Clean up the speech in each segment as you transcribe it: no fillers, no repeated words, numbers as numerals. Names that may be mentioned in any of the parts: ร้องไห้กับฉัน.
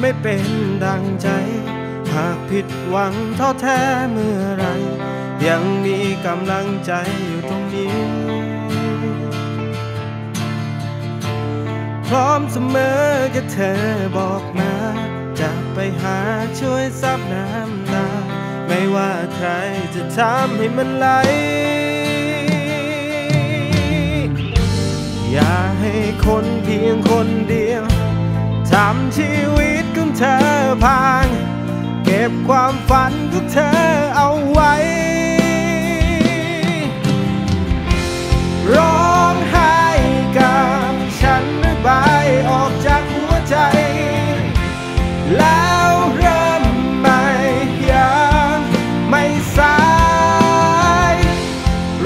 ไม่เป็นดังใจหากผิดหวังท้อแท้เมื่อไรยังมีกำลังใจอยู่ตรงนี้พร้อมเสมอก็เธอบอกมาจะไปหาช่วยซับน้ำตาไม่ว่าใครจะทำให้มันไหลอย่าให้คนเพียงคนเดียวทำชีวิตของเธอพังเก็บความฝันของเธอเอาไว้ร้องไห้กับฉันระบายออกจากหัวใจแล้วเริ่มใหม่ยังไม่สาย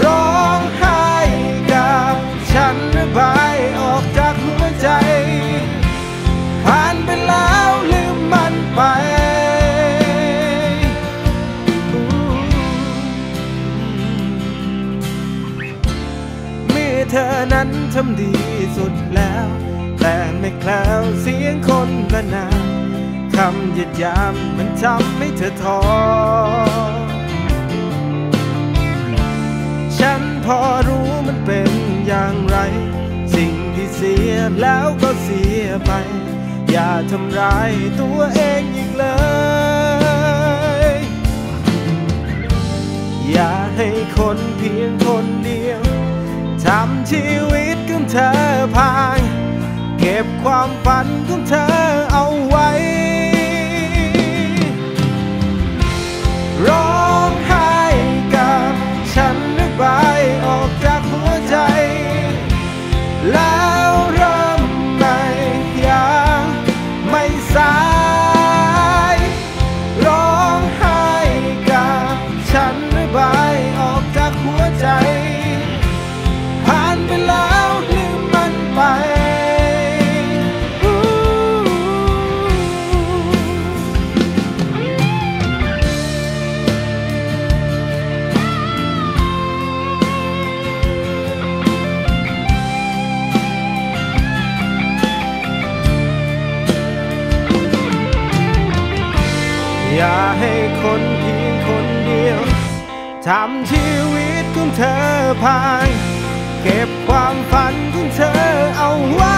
ร้องไห้กับฉันระบายออกจากหัวใจผ่านไปแล้วลืมมันไปเธอนั้นทำดีสุดแล้วแต่ไม่แคล้วเสียงคนละนามคำหยาดหยามมันทำให้เธอท้อฉันพอรู้มันเป็นอย่างไรสิ่งที่เสียแล้วก็เสียไปอย่าทำร้ายตัวเองอีกเลยอย่าให้คนเพียงคนเดียวทำชีวิตของเธอพังเก็บความฝันของเธอเอาไว้ร้องไห้กับฉันระบายออกจากหัวใจแล้วเริ่มใหม่ยังไม่สายร้องไห้กับฉันระบายออกจากหัวใจผ่านไปแล้วลืมมันไปอย่าให้คนเพียงคนเดียวทำชีวิตของเธอพังเก็บความฝันของเธอเอาไว้